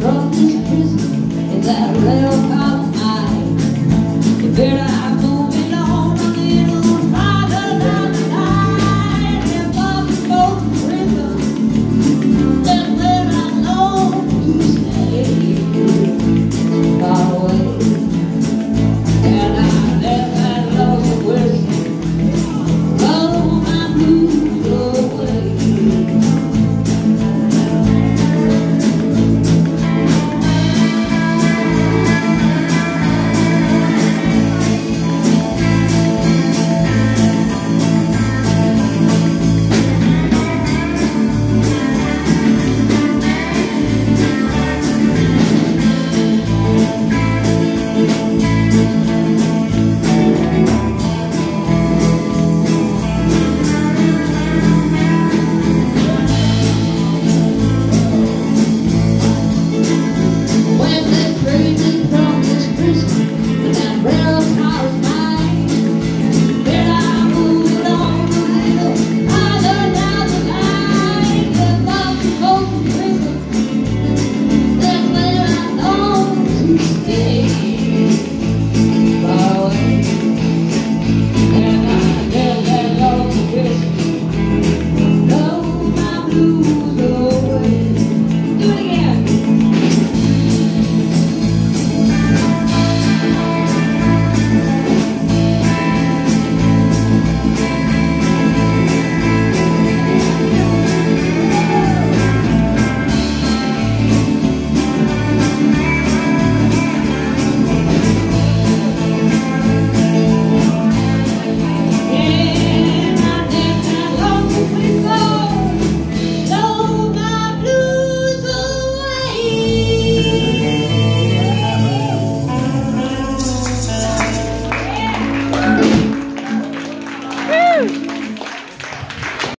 Brought me to prison in that red old cotton eye. You better